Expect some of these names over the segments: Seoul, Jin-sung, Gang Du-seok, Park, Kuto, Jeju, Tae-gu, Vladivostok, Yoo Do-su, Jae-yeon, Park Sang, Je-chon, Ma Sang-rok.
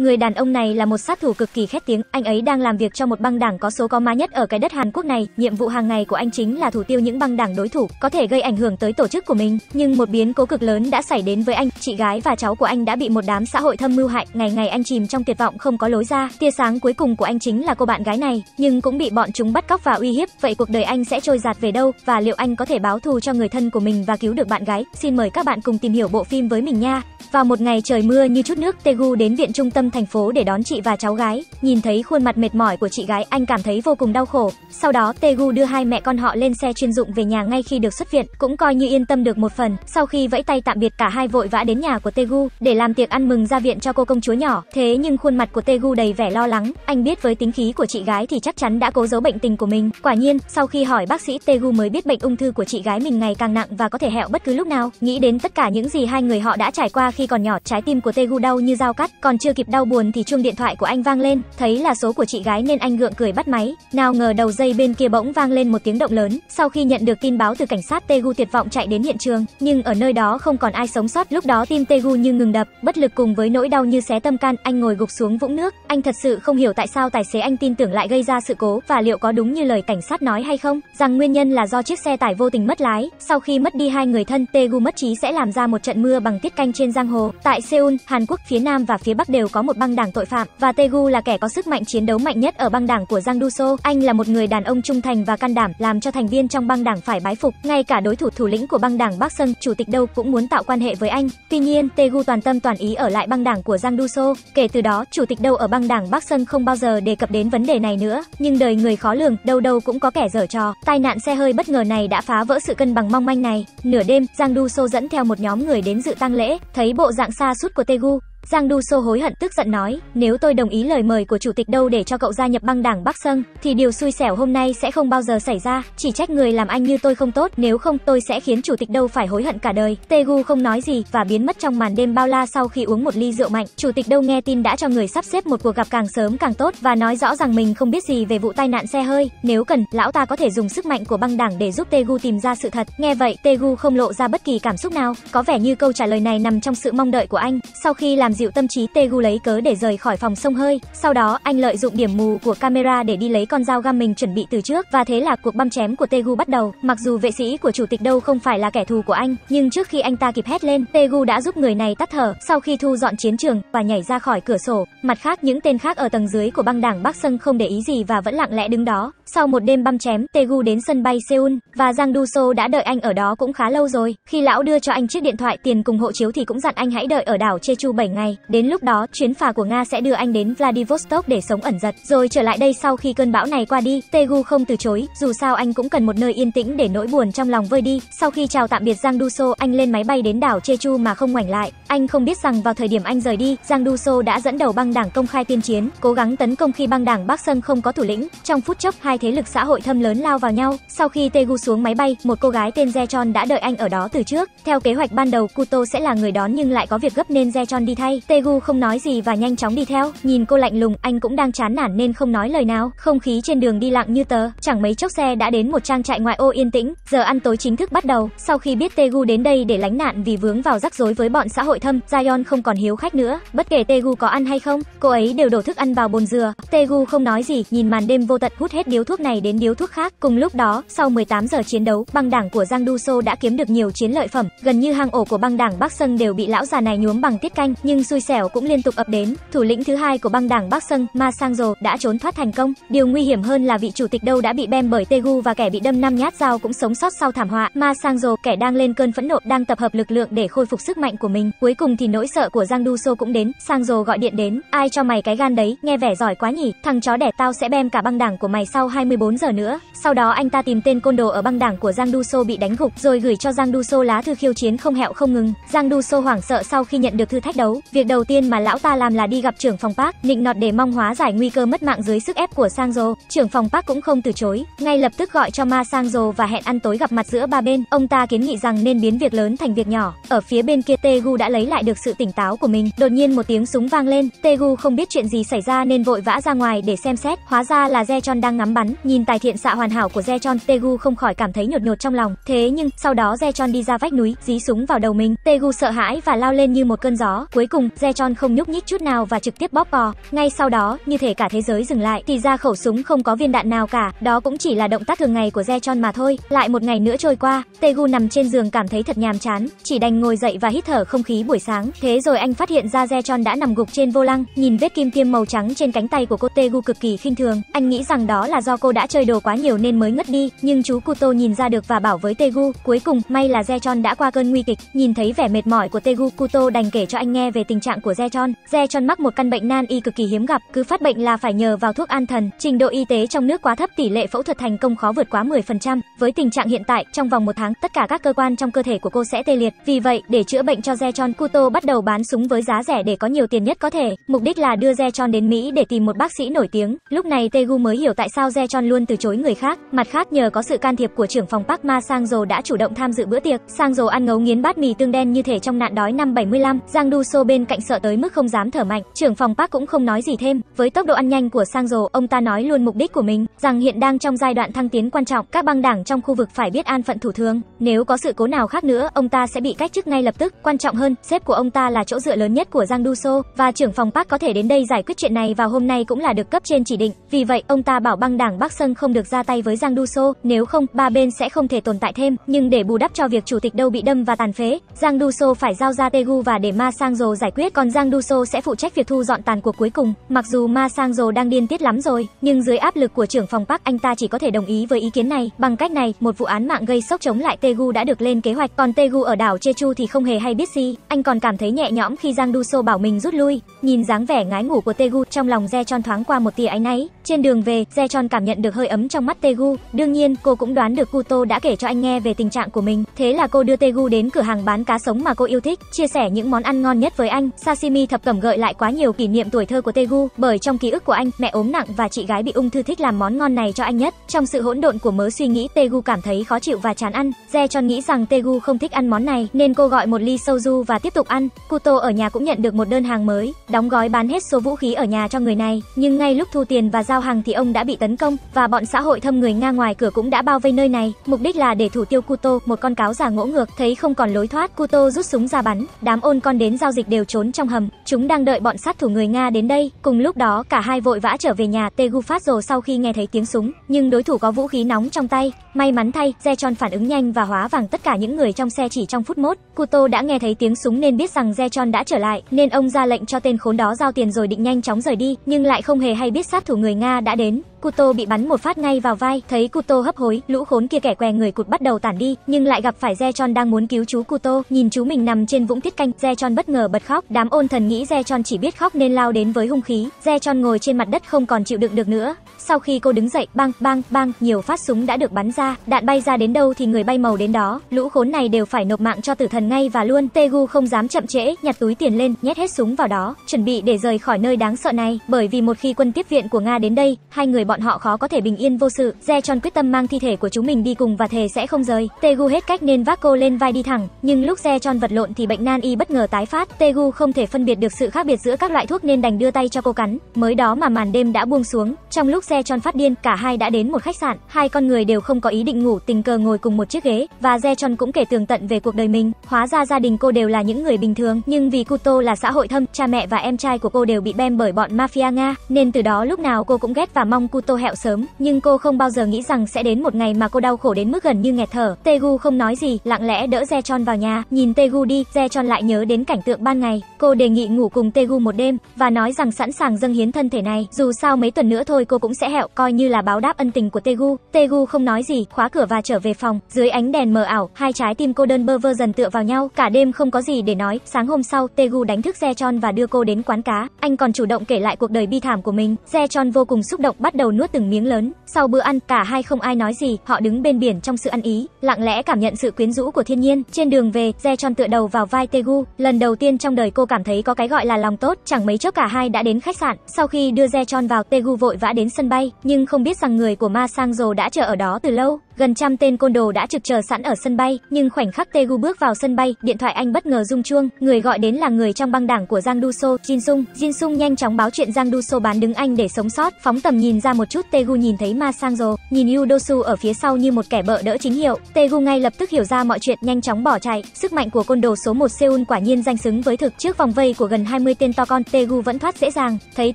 Người đàn ông này là một sát thủ cực kỳ khét tiếng, anh ấy đang làm việc cho một băng đảng có số có má nhất ở cái đất Hàn Quốc này. Nhiệm vụ hàng ngày của anh chính là thủ tiêu những băng đảng đối thủ, có thể gây ảnh hưởng tới tổ chức của mình. Nhưng một biến cố cực lớn đã xảy đến với anh, chị gái và cháu của anh đã bị một đám xã hội thâm mưu hại, ngày ngày anh chìm trong tuyệt vọng không có lối ra. Tia sáng cuối cùng của anh chính là cô bạn gái này, nhưng cũng bị bọn chúng bắt cóc và uy hiếp. Vậy cuộc đời anh sẽ trôi dạt về đâu, và liệu anh có thể báo thù cho người thân của mình và cứu được bạn gái? Xin mời các bạn cùng tìm hiểu bộ phim với mình nha. Vào một ngày trời mưa như chút nước, Tae-gu đến viện trung tâm thành phố để đón chị và cháu gái. Nhìn thấy khuôn mặt mệt mỏi của chị gái, anh cảm thấy vô cùng đau khổ. Sau đó Tae-gu đưa hai mẹ con họ lên xe chuyên dụng về nhà ngay khi được xuất viện, cũng coi như yên tâm được một phần. Sau khi vẫy tay tạm biệt, cả hai vội vã đến nhà của Tae-gu để làm tiệc ăn mừng ra viện cho cô công chúa nhỏ. Thế nhưng khuôn mặt của Tae-gu đầy vẻ lo lắng, anh biết với tính khí của chị gái thì chắc chắn đã cố giấu bệnh tình của mình. Quả nhiên, sau khi hỏi bác sĩ, Tae-gu mới biết bệnh ung thư của chị gái mình ngày càng nặng và có thể hẹo bất cứ lúc nào. Nghĩ đến tất cả những gì hai người họ đã trải qua khi còn nhỏ, trái tim của Tae-gu đau như dao cắt. Còn chưa kịp đau buồn thì chuông điện thoại của anh vang lên, thấy là số của chị gái nên anh gượng cười bắt máy. Nào ngờ đầu dây bên kia bỗng vang lên một tiếng động lớn. Sau khi nhận được tin báo từ cảnh sát, Tae-gu tuyệt vọng chạy đến hiện trường, nhưng ở nơi đó không còn ai sống sót. Lúc đó tim Tae-gu như ngừng đập, bất lực cùng với nỗi đau như xé tâm can, anh ngồi gục xuống vũng nước. Anh thật sự không hiểu tại sao tài xế anh tin tưởng lại gây ra sự cố, và liệu có đúng như lời cảnh sát nói hay không, rằng nguyên nhân là do chiếc xe tải vô tình mất lái. Sau khi mất đi hai người thân, Tae-gu mất trí sẽ làm ra một trận mưa bằng tiết canh trên giang hồ. Tại Seoul, Hàn Quốc, phía nam và phía bắc đều có một băng đảng tội phạm, và Tae-gu là kẻ có sức mạnh chiến đấu mạnh nhất ở băng đảng của Gang Du-seok. Anh là một người đàn ông trung thành và can đảm, làm cho thành viên trong băng đảng phải bái phục. Ngay cả đối thủ thủ lĩnh của băng đảng Park Sang, chủ tịch đâu cũng muốn tạo quan hệ với anh. Tuy nhiên, Tae-gu toàn tâm toàn ý ở lại băng đảng của Gang Du-seok. Kể từ đó, chủ tịch đâu ở băng đảng Park Sang không bao giờ đề cập đến vấn đề này nữa. Nhưng đời người khó lường, đâu đâu cũng có kẻ dở trò. Tai nạn xe hơi bất ngờ này đã phá vỡ sự cân bằng mong manh này. Nửa đêm, Gang Du-seok dẫn theo một nhóm người đến dự tang lễ, thấy bộ dạng sa sút của Tae-gu, Gang Du-seok hối hận tức giận nói: "Nếu tôi đồng ý lời mời của chủ tịch đâu để cho cậu gia nhập băng đảng Park Sang thì điều xui xẻo hôm nay sẽ không bao giờ xảy ra, chỉ trách người làm anh như tôi không tốt, nếu không tôi sẽ khiến chủ tịch đâu phải hối hận cả đời." Tae-gu không nói gì và biến mất trong màn đêm bao la sau khi uống một ly rượu mạnh. Chủ tịch đâu nghe tin đã cho người sắp xếp một cuộc gặp càng sớm càng tốt và nói rõ rằng mình không biết gì về vụ tai nạn xe hơi, nếu cần, lão ta có thể dùng sức mạnh của băng đảng để giúp Tae-gu tìm ra sự thật. Nghe vậy, Tae-gu không lộ ra bất kỳ cảm xúc nào, có vẻ như câu trả lời này nằm trong sự mong đợi của anh. Sau khi làm dịu tâm trí, Tae-gu lấy cớ để rời khỏi phòng sông hơi. Sau đó, anh lợi dụng điểm mù của camera để đi lấy con dao găm mình chuẩn bị từ trước, và thế là cuộc băm chém của Tae-gu bắt đầu. Mặc dù vệ sĩ của chủ tịch đâu không phải là kẻ thù của anh, nhưng trước khi anh ta kịp hét lên, Tae-gu đã giúp người này tắt thở. Sau khi thu dọn chiến trường và nhảy ra khỏi cửa sổ, mặt khác những tên khác ở tầng dưới của băng đảng Park Sang không để ý gì và vẫn lặng lẽ đứng đó. Sau một đêm băm chém, Tae-gu đến sân bay Seoul và Gang Du-seok đã đợi anh ở đó cũng khá lâu rồi. Khi lão đưa cho anh chiếc điện thoại, tiền cùng hộ chiếu thì cũng dặn anh hãy đợi ở đảo Jeju 7 ngày. Đến lúc đó, chuyến phà của Nga sẽ đưa anh đến Vladivostok để sống ẩn giật, rồi trở lại đây sau khi cơn bão này qua đi. Tae-gu không từ chối, dù sao anh cũng cần một nơi yên tĩnh để nỗi buồn trong lòng vơi đi. Sau khi chào tạm biệt Gang Du-seok, anh lên máy bay đến đảo Jeju mà không ngoảnh lại. Anh không biết rằng vào thời điểm anh rời đi, Gang Du-seok đã dẫn đầu băng đảng công khai tuyên chiến, cố gắng tấn công khi băng đảng Park Sang không có thủ lĩnh. Trong phút chốc, hai thế lực xã hội thâm lớn lao vào nhau. Sau khi Tae-gu xuống máy bay, một cô gái tên Je-chon đã đợi anh ở đó từ trước. Theo kế hoạch ban đầu, Kuto sẽ là người đón nhưng lại có việc gấp nên Je-chon đi thay. Tae-gu không nói gì và nhanh chóng đi theo. Nhìn cô lạnh lùng, anh cũng đang chán nản nên không nói lời nào. Không khí trên đường đi lặng như tờ. Chẳng mấy chốc xe đã đến một trang trại ngoại ô yên tĩnh. Giờ ăn tối chính thức bắt đầu. Sau khi biết Tae-gu đến đây để lánh nạn vì vướng vào rắc rối với bọn xã hội thâm, Jae-yeon không còn hiếu khách nữa. Bất kể Tae-gu có ăn hay không, cô ấy đều đổ thức ăn vào bồn dừa. Tae-gu không nói gì, nhìn màn đêm vô tận, hút hết điếu thuốc này đến điếu thuốc khác. Cùng lúc đó, sau 18 giờ chiến đấu, băng đảng của Gang Du-seok đã kiếm được nhiều chiến lợi phẩm. Gần như hang ổ của băng đảng Park Sang đều bị lão già này nhuốm bằng tiết canh, nhưng xui xẻo cũng liên tục ập đến. Thủ lĩnh thứ hai của băng đảng Park Sang, Ma Sang-rok, đã trốn thoát thành công. Điều nguy hiểm hơn là vị chủ tịch đâu đã bị bem bởi Tae-gu, và kẻ bị đâm 5 nhát dao cũng sống sót sau thảm họa. Ma Sang-rok, kẻ đang lên cơn phẫn nộ, đang tập hợp lực lượng để khôi phục sức mạnh của mình. Cuối cùng thì nỗi sợ của Gang Du-seok cũng đến. Sang-rok gọi điện đến: "Ai cho mày cái gan đấy, nghe vẻ giỏi quá nhỉ, thằng chó đẻ, tao sẽ bem cả băng đảng của mày sau 24 giờ nữa." Sau đó anh ta tìm tên côn đồ ở băng đảng của Gang Du-seok bị đánh gục, rồi gửi cho Gang Du-seok lá thư khiêu chiến không hẹo không ngừng. Gang Du-seok hoảng sợ sau khi nhận được thư thách đấu. Việc đầu tiên mà lão ta làm là đi gặp trưởng phòng Park, nịnh nọt để mong hóa giải nguy cơ mất mạng dưới sức ép của Sang-rok. Trưởng phòng Park cũng không từ chối, ngay lập tức gọi cho Ma Sang-rok và hẹn ăn tối gặp mặt giữa ba bên. Ông ta kiến nghị rằng nên biến việc lớn thành việc nhỏ. Ở phía bên kia, Tae-gu đã lấy lại được sự tỉnh táo của mình. Đột nhiên một tiếng súng vang lên, Tae-gu không biết chuyện gì xảy ra nên vội vã ra ngoài để xem xét. Hóa ra là Je-chon đang ngắm bắn. Nhìn tài thiện xạ hoàn hảo của Je-chon, Tae-gu không khỏi cảm thấy nhột nhột trong lòng. Thế nhưng sau đó Je-chon đi ra vách núi, dí súng vào đầu mình. Tae-gu sợ hãi và lao lên như một cơn gió. Cuối cùng cùng, Je-chon không nhúc nhích chút nào và trực tiếp bóp cò. Ngay sau đó, như thể cả thế giới dừng lại, thì ra khẩu súng không có viên đạn nào cả, đó cũng chỉ là động tác thường ngày của Je-chon mà thôi. Lại một ngày nữa trôi qua, Tae-gu nằm trên giường cảm thấy thật nhàm chán, chỉ đành ngồi dậy và hít thở không khí buổi sáng. Thế rồi anh phát hiện ra Je-chon đã nằm gục trên vô lăng, nhìn vết kim tiêm màu trắng trên cánh tay của cô, Tae-gu cực kỳ khinh thường. Anh nghĩ rằng đó là do cô đã chơi đồ quá nhiều nên mới ngất đi, nhưng chú Kuto nhìn ra được và bảo với Tae-gu. Cuối cùng, may là Je-chon đã qua cơn nguy kịch. Nhìn thấy vẻ mệt mỏi của Tae-gu, Kuto đành kể cho anh nghe về tình trạng của Je-chon. Je-chon mắc một căn bệnh nan y cực kỳ hiếm gặp, cứ phát bệnh là phải nhờ vào thuốc an thần. Trình độ y tế trong nước quá thấp, tỷ lệ phẫu thuật thành công khó vượt quá 10%. Với tình trạng hiện tại, trong vòng một tháng, tất cả các cơ quan trong cơ thể của cô sẽ tê liệt. Vì vậy, để chữa bệnh cho Je-chon, Kuto bắt đầu bán súng với giá rẻ để có nhiều tiền nhất có thể. Mục đích là đưa Je-chon đến Mỹ để tìm một bác sĩ nổi tiếng. Lúc này Tae-gu mới hiểu tại sao Je-chon luôn từ chối người khác. Mặt khác, nhờ có sự can thiệp của trưởng phòng Park, Ma Sang-rok đã chủ động tham dự bữa tiệc. Sang-rok ăn ngấu nghiến bát mì tương đen như thể trong nạn đói năm 75. Gang Du-seok bên cạnh sợ tới mức không dám thở mạnh. Trưởng phòng Park cũng không nói gì thêm. Với tốc độ ăn nhanh của Sang-rok, ông ta nói luôn mục đích của mình, rằng hiện đang trong giai đoạn thăng tiến quan trọng, các băng đảng trong khu vực phải biết an phận thủ thường. Nếu có sự cố nào khác nữa, ông ta sẽ bị cách chức ngay lập tức. Quan trọng hơn, sếp của ông ta là chỗ dựa lớn nhất của Gang Du-seok, và trưởng phòng Park có thể đến đây giải quyết chuyện này vào hôm nay cũng là được cấp trên chỉ định. Vì vậy, ông ta bảo băng đảng Park Sung không được ra tay với Gang Du-seok, nếu không, ba bên sẽ không thể tồn tại thêm. Nhưng để bù đắp cho việc chủ tịch đâu bị đâm và tàn phế, Gang Du-seok phải giao ra Tae-gu và để Ma Sang-rok giải quyết, còn Gang Du-seok sẽ phụ trách việc thu dọn tàn cuộc cuối cùng. Mặc dù Ma Sang-rok đang điên tiết lắm rồi, nhưng dưới áp lực của trưởng phòng Park, anh ta chỉ có thể đồng ý với ý kiến này. Bằng cách này, một vụ án mạng gây sốc chống lại Tae-gu đã được lên kế hoạch, còn Tae-gu ở đảo Jeju thì không hề hay biết gì. Anh còn cảm thấy nhẹ nhõm khi Gang Du-seok bảo mình rút lui. Nhìn dáng vẻ ngái ngủ của Tae-gu, trong lòng Je-chon thoáng qua một tia áy náy. Trên đường về, Je-chon cảm nhận được hơi ấm trong mắt Tae-gu. Đương nhiên, cô cũng đoán được Kuto đã kể cho anh nghe về tình trạng của mình. Thế là cô đưa Tae-gu đến cửa hàng bán cá sống mà cô yêu thích, chia sẻ những món ăn ngon nhất với anh. Sashimi thập cẩm gợi lại quá nhiều kỷ niệm tuổi thơ của Tae-gu, bởi trong ký ức của anh, mẹ ốm nặng và chị gái bị ung thư thích làm món ngon này cho anh nhất. Trong sự hỗn độn của mớ suy nghĩ, Tae-gu cảm thấy khó chịu và chán ăn. Je-chon nghĩ rằng Tae-gu không thích ăn món này nên cô gọi một ly soju và tiếp tục ăn. Kuto ở nhà cũng nhận được một đơn hàng mới, đóng gói bán hết số vũ khí ở nhà cho người này, nhưng ngay lúc thu tiền và giao hàng thì ông đã bị tấn công, và bọn xã hội thâm người Nga ngoài cửa cũng đã bao vây nơi này, mục đích là để thủ tiêu Kuto, một con cáo già ngỗ ngược. Thấy không còn lối thoát, Kuto rút súng ra bắn. Đám ôn con đến giao dịch đều trốn trong hầm, chúng đang đợi bọn sát thủ người Nga đến đây. Cùng lúc đó, cả hai vội vã trở về nhà. Tae-gu phát rồ sau khi nghe thấy tiếng súng, nhưng đối thủ có vũ khí nóng trong tay. May mắn thay, Je-chon phản ứng nhanh và hóa vàng tất cả những người trong xe chỉ trong phút mốt. Kuto đã nghe thấy tiếng súng nên biết rằng Je-chon đã trở lại, nên ông ra lệnh cho tên khốn đó giao tiền rồi định nhanh chóng rời đi, nhưng lại không hề hay biết sát thủ người Nga đã đến. Kuto bị bắn một phát ngay vào vai. Thấy Kuto hấp hối, lũ khốn kia kẻ què người cụt bắt đầu tản đi, nhưng lại gặp phải Je-chon đang muốn cứu chú Kuto. Nhìn chú mình nằm trên vũng tiết canh, Je-chon bất ngờ bật khóc. Đám ôn thần nghĩ Je-chon chỉ biết khóc nên lao đến với hung khí. Je-chon ngồi trên mặt đất không còn chịu đựng được nữa. Sau khi cô đứng dậy, bang bang bang, nhiều phát súng đã được bắn ra, đạn bay ra đến đâu thì người bay màu đến đó. Lũ khốn này đều phải nộp mạng cho tử thần ngay và luôn. Tae-gu không dám chậm trễ, nhặt túi tiền lên, nhét hết súng vào đó, chuẩn bị để rời khỏi nơi đáng sợ này. Bởi vì một khi quân tiếp viện của Nga đến đây, hai người bọn họ khó có thể bình yên vô sự. Je-chon quyết tâm mang thi thể của chúng mình đi cùng và thề sẽ không rời. Tae-gu hết cách nên vác cô lên vai đi thẳng, nhưng lúc Je-chon vật lộn thì bệnh nan y bất ngờ tái phát. Tae-gu không thể phân biệt được sự khác biệt giữa các loại thuốc nên đành đưa tay cho cô cắn. Mới đó mà màn đêm đã buông xuống. Trong lúc Je-chon phát điên, cả hai đã đến một khách sạn. Hai con người đều không có ý định ngủ, tình cờ ngồi cùng một chiếc ghế, và Je-chon cũng kể tường tận về cuộc đời mình. Hóa ra gia đình cô đều là những người bình thường, nhưng vì Kuto là xã hội thâm, cha mẹ và em trai của cô đều bị bem bởi bọn mafia Nga, nên từ đó lúc nào cô cũng ghét và mong Kuto hẹo sớm. Nhưng cô không bao giờ nghĩ rằng sẽ đến một ngày mà cô đau khổ đến mức gần như nghẹt thở. Tae-gu không nói gì, lặng lẽ đỡ Je-chon vào nhà. Nhìn Tae-gu đi, Je-chon lại nhớ đến cảnh tượng ban ngày. Cô đề nghị ngủ cùng Tae-gu một đêm và nói rằng sẵn sàng dâng hiến thân thể này. Dù sao mấy tuần nữa thôi cô cũng sẽ hẹo, coi như là báo đáp ân tình của Tae-gu. Tae-gu không nói gì, khóa cửa và trở về phòng. Dưới ánh đèn mờ ảo, hai trái tim cô đơn bơ vơ dần tựa vào nhau. Cả đêm không có gì để nói. Sáng hôm sau, Tae-gu đánh thức Je-chon và đưa cô đến quán cá. Anh còn chủ động kể lại cuộc đời bi thảm của mình. Je-chon vô cùng xúc động, bắt đầu nuốt từng miếng lớn. Sau bữa ăn, cả hai không ai nói gì, họ đứng bên biển trong sự ăn ý, lặng lẽ cảm nhận sự quyến rũ của thiên nhiên. Trên đường về, Je-chon tựa đầu vào vai Tae-gu. Lần đầu tiên trong đời cô cảm thấy có cái gọi là lòng tốt. Chẳng mấy chốc cả hai đã đến khách sạn. Sau khi đưa Je-chon vào, Tae-gu vội vã đến sân bay, nhưng không biết rằng người của Ma Sang-rok đã chờ ở đó từ lâu. Gần trăm tên côn đồ đã trực chờ sẵn ở sân bay, nhưng khoảnh khắc Tae-gu bước vào sân bay, điện thoại anh bất ngờ rung chuông, người gọi đến là người trong băng đảng của Gang Du-seok, Jin-sung. Jin-sung nhanh chóng báo chuyện Gang Du-seok bán đứng anh để sống sót. Phóng tầm nhìn ra một chút, Tae-gu nhìn thấy Ma Sang-rok, nhìn Yoo Do-su ở phía sau như một kẻ bợ đỡ chính hiệu. Tae-gu ngay lập tức hiểu ra mọi chuyện, nhanh chóng bỏ chạy. Sức mạnh của côn đồ số 1 Seoul quả nhiên danh xứng với thực. Trước vòng vây của gần 20 tên to con, Tae-gu vẫn thoát dễ dàng. Thấy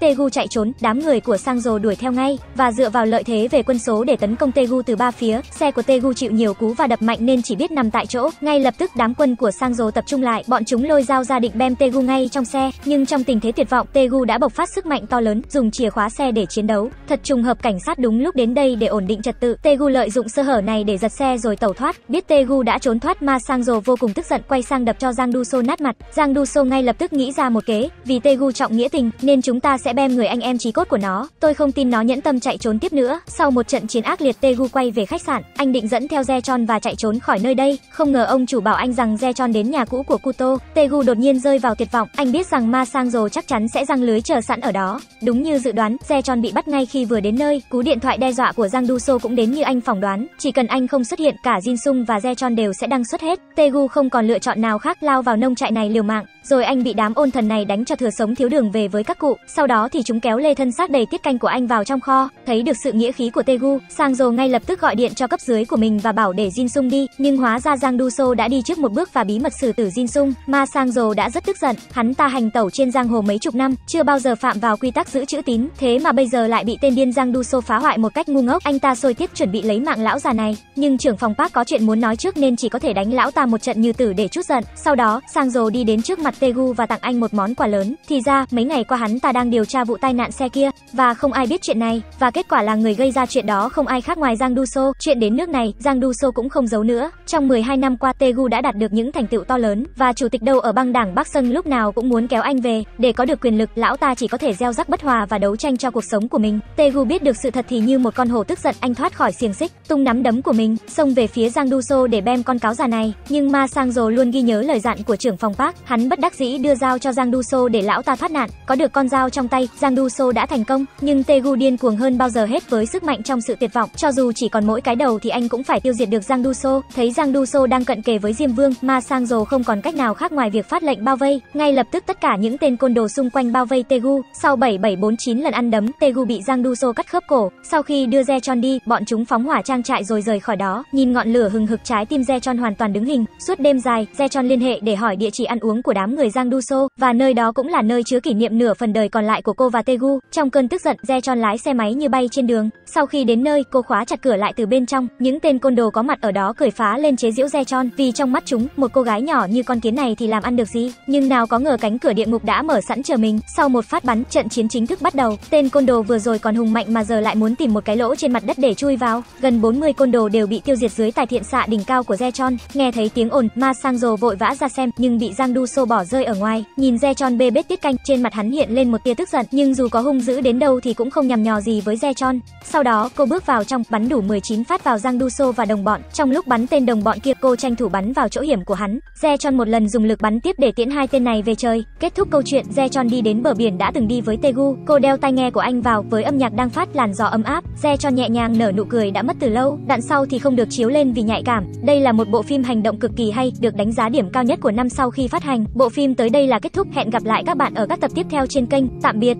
Tae-gu chạy trốn, đám người của Sang-rok đuổi theo ngay và dựa vào lợi thế về quân số để tấn công Tae-gu từ ba phía. Xe của Tae-gu chịu nhiều cú và đập mạnh nên chỉ biết nằm tại chỗ. Ngay lập tức đám quân của Sang-rok tập trung lại, bọn chúng lôi dao ra định bem Tae-gu ngay trong xe, nhưng trong tình thế tuyệt vọng, Tae-gu đã bộc phát sức mạnh to lớn, dùng chìa khóa xe để chiến đấu. Thật trùng hợp cảnh sát đúng lúc đến đây để ổn định trật tự. Tae-gu lợi dụng sơ hở này để giật xe rồi tẩu thoát. Biết Tae-gu đã trốn thoát, Ma Sang-rok vô cùng tức giận quay sang đập cho Gang Du-seok nát mặt. Gang Du-seok ngay lập tức nghĩ ra một kế, vì Tae-gu trọng nghĩa tình nên chúng ta sẽ bem người anh em chí cốt của nó. Tôi không tin nó nhẫn tâm chạy trốn tiếp nữa. Sau một trận chiến ác liệt, Tae-gu quay về khách sạn. Anh định dẫn theo Je-chon và chạy trốn khỏi nơi đây, không ngờ ông chủ bảo anh rằng Je-chon đến nhà cũ của Kuto. Tae-gu đột nhiên rơi vào tuyệt vọng, anh biết rằng Ma Sang-rok chắc chắn sẽ răng lưới chờ sẵn ở đó. Đúng như dự đoán, Je-chon bị bắt ngay khi vừa đến nơi. Cú điện thoại đe dọa của Gang Du-seok cũng đến như anh phỏng đoán, chỉ cần anh không xuất hiện, cả Jin-sung và Je-chon đều sẽ đăng xuất hết. Tae-gu không còn lựa chọn nào khác, lao vào nông trại này liều mạng. Rồi anh bị đám ôn thần này đánh cho thừa sống thiếu đường về với các cụ. Sau đó thì chúng kéo lê thân xác đầy tiết canh của anh vào trong kho. Thấy được sự nghĩa khí của Tae-gu, Sang-rok ngay lập tức gọi điện cho cấp dưới của mình và bảo để Jin-sung đi, nhưng hóa ra Gang Du-seok đã đi trước một bước và bí mật xử tử Jin-sung. Ma Sang-rok đã rất tức giận, hắn ta hành tẩu trên giang hồ mấy chục năm, chưa bao giờ phạm vào quy tắc giữ chữ tín, thế mà bây giờ lại bị tên điên Gang Du-seok phá hoại một cách ngu ngốc. Anh ta sôi tiết chuẩn bị lấy mạng lão già này, nhưng trưởng phòng Park có chuyện muốn nói trước nên chỉ có thể đánh lão ta một trận như tử để chút giận. Sau đó, Sang-rok đi đến trước mặt Tae-gu và tặng anh một món quà lớn. Thì ra mấy ngày qua hắn ta đang điều tra vụ tai nạn xe kia và không ai biết chuyện này, và kết quả là người gây ra chuyện đó không ai khác ngoài Gang Du-seok. Chuyện đến nước này, Gang Du-seok cũng không giấu nữa. Trong 12 năm qua, Tae-gu đã đạt được những thành tựu to lớn và chủ tịch đâu ở băng đảng Park Sang lúc nào cũng muốn kéo anh về. Để có được quyền lực, lão ta chỉ có thể gieo rắc bất hòa và đấu tranh cho cuộc sống của mình. Tae-gu biết được sự thật thì như một con hổ tức giận, anh thoát khỏi xiềng xích, tung nắm đấm của mình, xông về phía Gang Du-seok để bem con cáo già này. Nhưng Ma Sang-rok luôn ghi nhớ lời dặn của trưởng phòng Park, hắn bất đắc dĩ đưa dao cho Gang Du-seok để lão ta thoát nạn. Có được con dao trong tay, Gang Du-seok đã thành công, nhưng Tae-gu điên cuồng hơn bao giờ hết với sức mạnh trong sự tuyệt vọng, cho dù chỉ còn mỗi cái đầu thì anh cũng phải tiêu diệt được Gang Du-seok. Thấy Gang Du-seok đang cận kề với Diêm Vương, Ma Sang-rok không còn cách nào khác ngoài việc phát lệnh bao vây. Ngay lập tức tất cả những tên côn đồ xung quanh bao vây Tae-gu. Sau 749 lần ăn đấm, Tae-gu bị Gang Du-seok cắt khớp cổ. Sau khi đưa Je-chon đi, bọn chúng phóng hỏa trang trại rồi rời khỏi đó. Nhìn ngọn lửa hừng hực, trái tim Je-chon hoàn toàn đứng hình. Suốt đêm dài, Je-chon liên hệ để hỏi địa chỉ ăn uống của đám người Gang Du-seok, và nơi đó cũng là nơi chứa kỷ niệm nửa phần đời còn lại của cô và Tae-gu. Trong cơn tức giận, Je-chon lái xe máy như bay trên đường. Sau khi đến nơi, cô khóa chặt cửa lại từ bên trong. Những tên côn đồ có mặt ở đó cười phá lên chế giễu Je-chon, vì trong mắt chúng, một cô gái nhỏ như con kiến này thì làm ăn được gì. Nhưng nào có ngờ cánh cửa địa ngục đã mở sẵn chờ mình. Sau một phát bắn, trận chiến chính thức bắt đầu. Tên côn đồ vừa rồi còn hùng mạnh mà giờ lại muốn tìm một cái lỗ trên mặt đất để chui vào. Gần 40 côn đồ đều bị tiêu diệt dưới tài thiện xạ đỉnh cao của Je-chon. Nghe thấy tiếng ồn, Ma Sang-rok vội vã ra xem, nhưng bị Gang Du-seok bỏ rơi ở ngoài. Nhìn Je-chon bê bết tiết canh, trên mặt hắn hiện lên một tia tức giận, nhưng dù có hung dữ đến đâu thì cũng không nhằm nhò gì với Je-chon. Sau đó, cô bước vào trong, bắn đủ 19 phát vào Gang Du-seok và đồng bọn. Trong lúc bắn tên đồng bọn kia, cô tranh thủ bắn vào chỗ hiểm của hắn. Je-chon một lần dùng lực bắn tiếp để tiễn hai tên này về trời. Kết thúc câu chuyện, Je-chon đi đến bờ biển đã từng đi với Tae-gu. Cô đeo tai nghe của anh vào, với âm nhạc đang phát làn gió ấm áp, Je-chon nhẹ nhàng nở nụ cười đã mất từ lâu. Đoạn sau thì không được chiếu lên vì nhạy cảm. Đây là một bộ phim hành động cực kỳ hay, được đánh giá điểm cao nhất của năm sau khi phát hành. Bộ phim tới đây là kết thúc, hẹn gặp lại các bạn ở các tập tiếp theo trên kênh. Tạm biệt.